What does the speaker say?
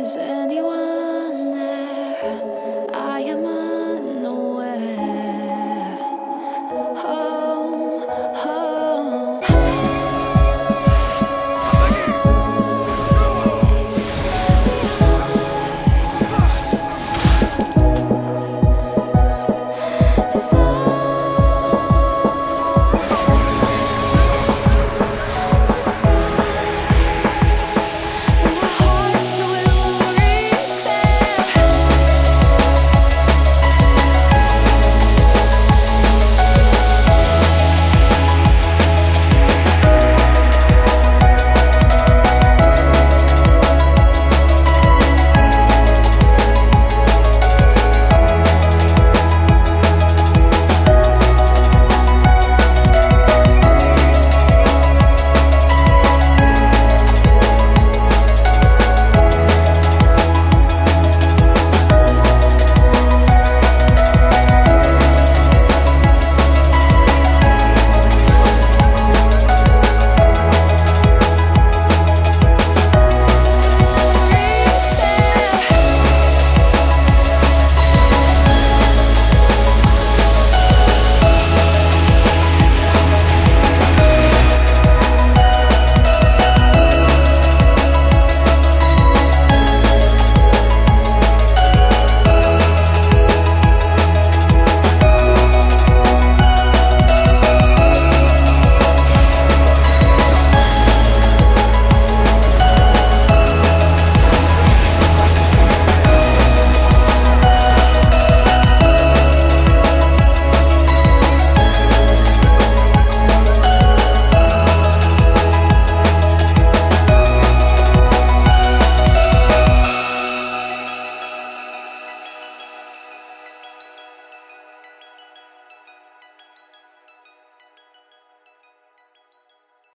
Is anyone?